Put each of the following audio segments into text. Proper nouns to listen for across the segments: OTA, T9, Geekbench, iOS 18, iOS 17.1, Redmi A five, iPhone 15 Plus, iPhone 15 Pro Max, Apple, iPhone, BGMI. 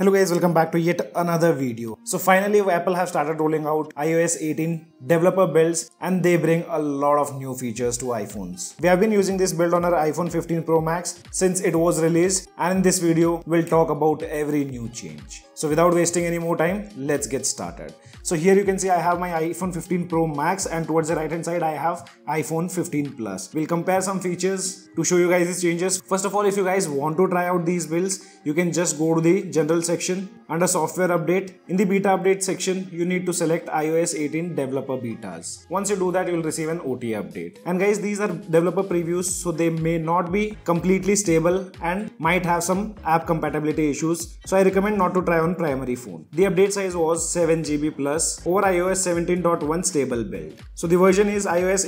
Hello guys, welcome back to yet another video. So finally Apple have started rolling out iOS 18 developer builds and they bring a lot of new features to iPhones. We have been using this build on our iPhone 15 Pro Max since it was released and in this video we'll talk about every new change. So without wasting any more time, let's get started. So here you can see I have my iPhone 15 Pro Max and towards the right hand side I have iPhone 15 Plus. We'll compare some features to show you guys these changes. First of all, if you guys want to try out these builds, you can just go to the general section under software update. In the beta update section, you need to select iOS 18 developer betas. Once you do that, you will receive an OTA update. And guys, these are developer previews, so they may not be completely stable and might have some app compatibility issues, so I recommend not to try on primary phone. The update size was 7 GB plus over iOS 17.1 stable build. So the version is iOS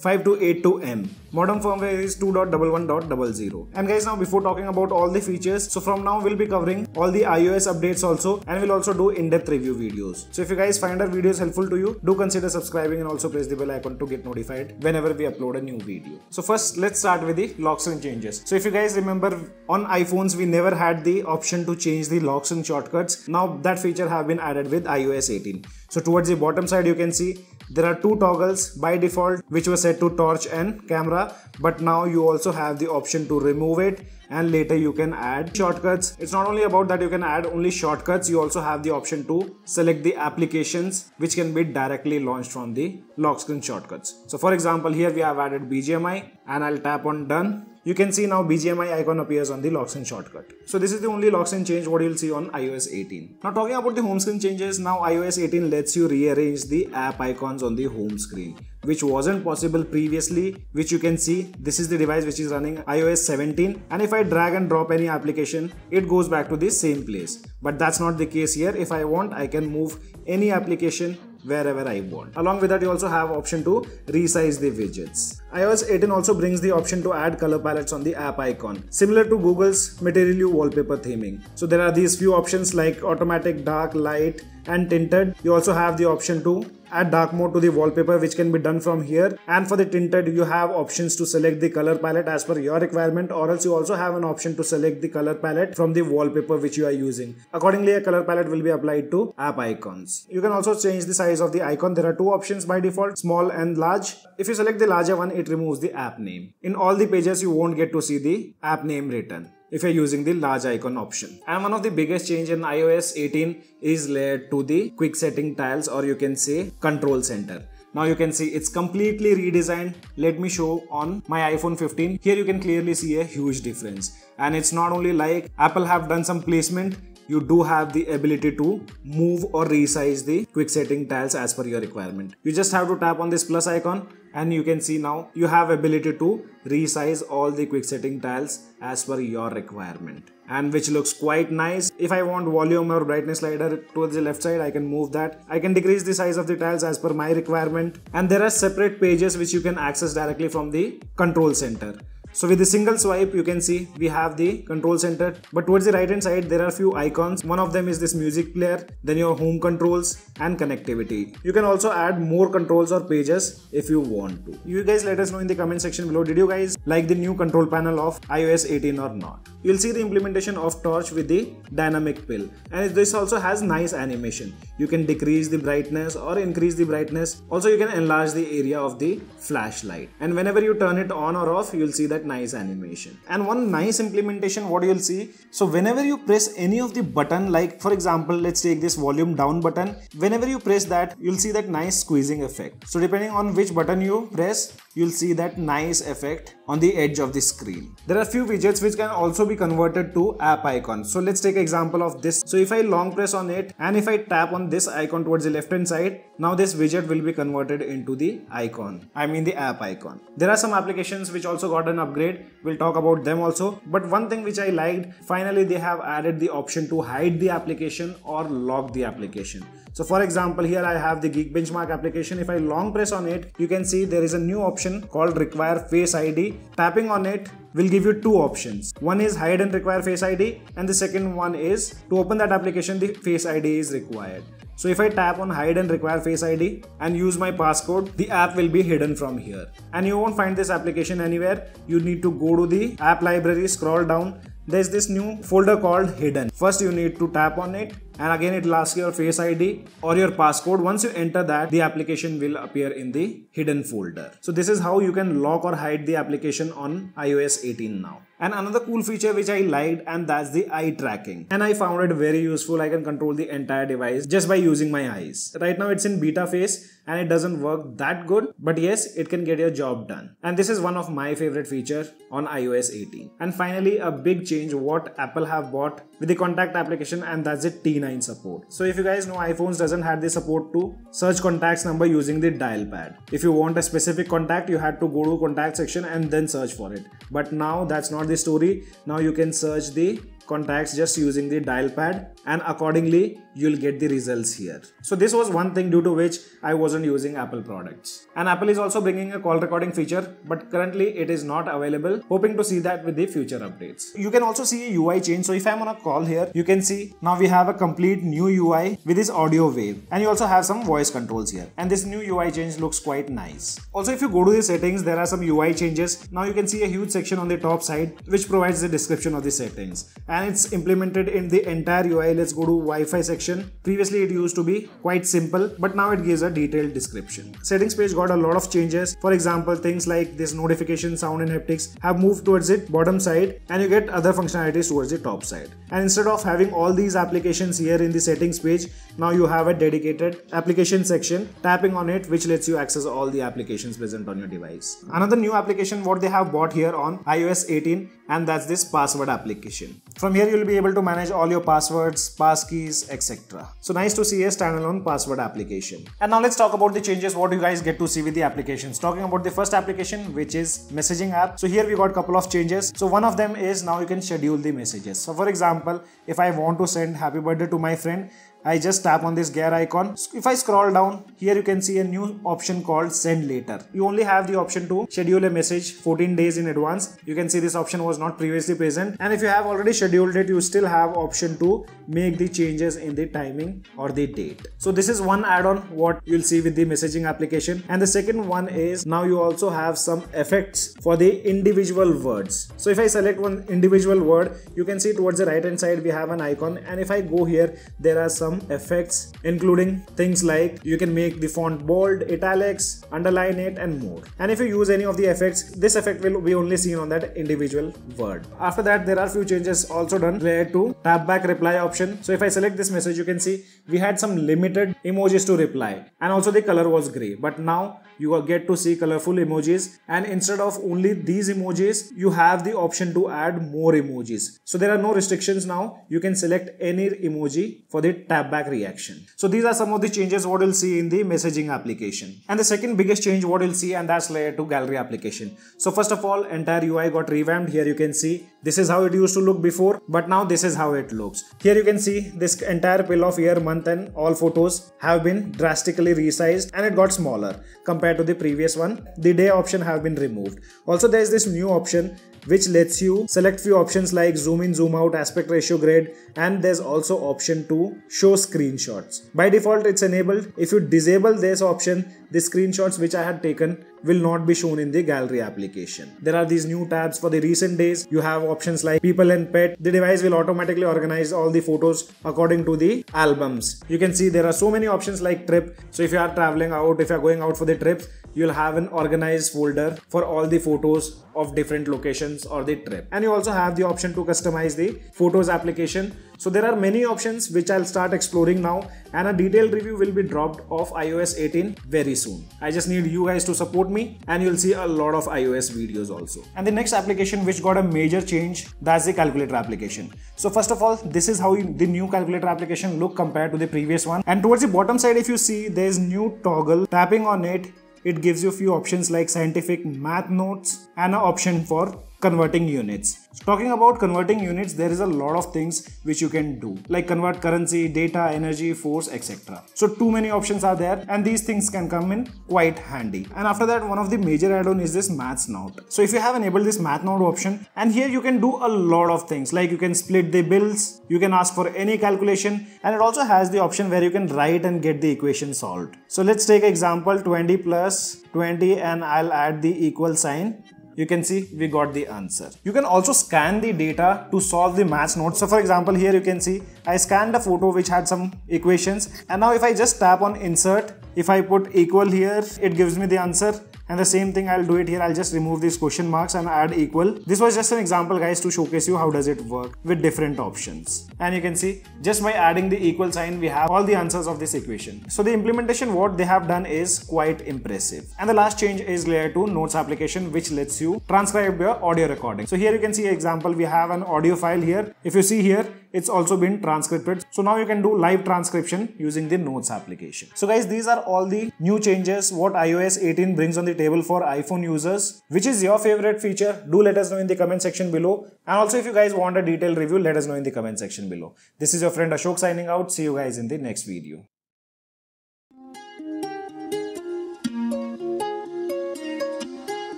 18.022A5282M. Modern firmware is 2.11.00. And guys, now before talking about all the features, so from now we'll be covering all the iOS updates also, and we'll also do in-depth review videos. So if you guys find our videos helpful to you, do consider subscribing and also press the bell icon to get notified whenever we upload a new video. So first, let's start with the lock screen changes. So if you guys remember, on iPhones we never had the option to change the lock screen shortcuts. Now that feature have been added with iOS 18. So towards the bottom side you can see there are two toggles by default which were set to torch and camera, but now you also have the option to remove it and later you can add shortcuts. It's not only about that you can add only shortcuts, you also have the option to select the applications which can be directly launched from the lock screen shortcuts. So for example, here we have added BGMI and I'll tap on done. You can see now BGMI icon appears on the lock screen shortcut. So this is the only lock screen change what you'll see on iOS 18. Now talking about the home screen changes, now iOS 18 lets you rearrange the app icons on the home screen, which wasn't possible previously, which you can see. This is the device which is running iOS 17 and if I drag and drop any application, it goes back to the same place. But that's not the case here. If I want, I can move any application wherever I want. Along with that, you also have option to resize the widgets. iOS 18 also brings the option to add color palettes on the app icon, similar to Google's Material wallpaper theming. So there are these few options like automatic, dark, light and tinted. You also have the option to add dark mode to the wallpaper, which can be done from here, and for the tinted you have options to select the color palette as per your requirement, or else you also have an option to select the color palette from the wallpaper which you are using. Accordingly, a color palette will be applied to app icons. You can also change the size of the icon. There are two options by default, small and large. If you select the larger one, it removes the app name. In all the pages you won't get to see the app name written if you're using the large icon option. And one of the biggest change in iOS 18 is layered to the quick setting tiles, or you can say control center. Now you can see it's completely redesigned. Let me show on my iPhone 15. Here you can clearly see a huge difference. And it's not only like Apple have done some placement, you do have the ability to move or resize the quick setting tiles as per your requirement. You just have to tap on this plus icon and you can see now you have ability to resize all the quick setting tiles as per your requirement, and which looks quite nice. If I want volume or brightness slider towards the left side, I can move that. I can decrease the size of the tiles as per my requirement, and there are separate pages which you can access directly from the control center. So with a single swipe you can see we have the control center, but towards the right hand side there are few icons. One of them is this music player, then your home controls and connectivity. You can also add more controls or pages if you want to. You guys let us know in the comment section below, did you guys like the new control panel of iOS 18 or not? You'll see the implementation of torch with the dynamic pill, and this also has nice animation. You can decrease the brightness or increase the brightness. Also you can enlarge the area of the flashlight, and whenever you turn it on or off you'll see that nice animation. And one nice implementation what you'll see, so whenever you press any of the button, like for example let's take this volume down button, whenever you press that you'll see that nice squeezing effect. So depending on which button you press, you'll see that nice effect on the edge of the screen. There are few widgets which can also be converted to app icons. So let's take example of this. So if I long press on it and if I tap on this icon towards the left hand side, now this widget will be converted into the icon, I mean the app icon. There are some applications which also got an upgrade, we'll talk about them also. But one thing which I liked, finally they have added the option to hide the application or lock the application. So for example, here I have the Geekbench mark application. If I long press on it, you can see there is a new option called require face ID. Tapping on it will give you two options. One is hide and require face ID, and the second one is to open that application the face ID is required. So if I tap on hide and require face ID and use my passcode, the app will be hidden from here. And you won't find this application anywhere. You need to go to the app library, scroll down, There's this new folder called hidden. First you need to tap on it, and again it will ask your Face ID or your passcode. Once you enter that, the application will appear in the hidden folder. So this is how you can lock or hide the application on iOS 18 now. And another cool feature which I liked, and that's the eye tracking. And I found it very useful. I can control the entire device just by using my eyes. Right now it's in beta phase and it doesn't work that good, but yes, it can get your job done. And this is one of my favorite features on iOS 18. And finally, a big change what Apple have bought with the contact application, and that's the T9 support. So if you guys know, iPhones doesn't have the support to search contacts number using the dial pad. If you want a specific contact, you had to go to contact section and then search for it. But now that's not the story. Now you can search the contacts just using the dial pad, and accordingly you'll get the results here. So this was one thing due to which I wasn't using Apple products. And Apple is also bringing a call recording feature, but currently it is not available. Hoping to see that with the future updates. You can also see a UI change. So if I'm on a call here, you can see now we have a complete new UI with this audio wave, and you also have some voice controls here. And this new UI change looks quite nice. Also, if you go to the settings, there are some UI changes. Now you can see a huge section on the top side which provides the description of the settings, and it's implemented in the entire UI. Let's go to Wi-Fi section. Previously it used to be quite simple, but now it gives a detailed description. Settings page got a lot of changes. For example, things like this notification sound and haptics have moved towards the bottom side, and you get other functionalities towards the top side. And instead of having all these applications here in the settings page, now you have a dedicated application section. Tapping on it, which lets you access all the applications present on your device. Another new application what they have bought here on iOS 18, and that's this password application. From here you will be able to manage all your passwords, passkeys, etc. So nice to see a standalone password application. And now let's talk about the changes what you guys get to see with the applications. Talking about the first application, which is messaging app. So here we got a couple of changes. So one of them is now you can schedule the messages. So for example, if I want to send happy birthday to my friend, I just tap on this gear icon. If I scroll down, here you can see a new option called send later. You only have the option to schedule a message 14 days in advance. You can see this option was not previously present. And if you have already scheduled it, you still have option to make the changes in the timing or the date. So this is one add-on what you'll see with the messaging application. And the second one is now you also have some effects for the individual words. So if I select one individual word, you can see towards the right hand side we have an icon. And if I go here, there are some effects, including things like you can make the font bold, italics, underline it, and more. And if you use any of the effects, this effect will be only seen on that individual word. After that, there are few changes also done where to tap back reply option. So if I select this message, you can see we had some limited emojis to reply, and also the color was gray, but now you will get to see colorful emojis. And instead of only these emojis, you have the option to add more emojis. So there are no restrictions now. You can select any emoji for the tap back reaction. So these are some of the changes what you'll see in the messaging application. And the second biggest change what you'll see, and that's layer 2 gallery application. So first of all, entire UI got revamped. Here you can see this is how it used to look before, but now this is how it looks. Here you can see this entire bill of year, month, and all photos have been drastically resized, and it got smaller compared to the previous one. The day option have been removed. Also, there is this new option which lets you select few options like zoom in, zoom out, aspect ratio, grade, and there's also option to show screenshots. By default it's enabled. If you disable this option, the screenshots which I had taken will not be shown in the gallery application. There are these new tabs for the recent days. You have options like people and pet. The device will automatically organize all the photos according to the albums. You can see there are so many options like trip. So if you are traveling out, if you are going out for the trips, you'll have an organized folder for all the photos of different locations or the trip. And you also have the option to customize the photos application. So there are many options which I'll start exploring now, and a detailed review will be dropped of iOS 18 very soon. I just need you guys to support me, and you'll see a lot of iOS videos also. And the next application which got a major change, that's the calculator application. So first of all, this is how the new calculator application look compared to the previous one. And towards the bottom side, if you see, there's new toggle. Tapping on it, it gives you a few options like scientific, math notes, and an option for converting units. So talking about converting units, there is a lot of things which you can do, like convert currency, data, energy, force, etc. So too many options are there, and these things can come in quite handy. And after that, one of the major add-on is this math node. So if you have enabled this math node option, and here you can do a lot of things, like you can split the bills, you can ask for any calculation, and it also has the option where you can write and get the equation solved. So let's take example 20 plus 20, and I'll add the equal sign. you can see we got the answer. You can also scan the data to solve the match nodes. So for example, here you can see I scanned a photo which had some equations, and now if I just tap on insert, if I put equal here, it gives me the answer. And the same thing I'll do it here, I'll just remove these question marks and add equal. This was just an example guys to showcase you how does it work with different options. And you can see just by adding the equal sign we have all the answers of this equation. So the implementation what they have done is quite impressive. And the last change is layer 2 notes application which lets you transcribe your audio recording. So here you can see example we have an audio file here. If you see here, it's also been transcribed. So now you can do live transcription using the notes application. So guys, these are all the new changes what iOS 18 brings on the table for iPhone users. Which is your favorite feature? Do let us know in the comment section below. And also if you guys want a detailed review, let us know in the comment section below. This is your friend Ashok signing out. See you guys in the next video.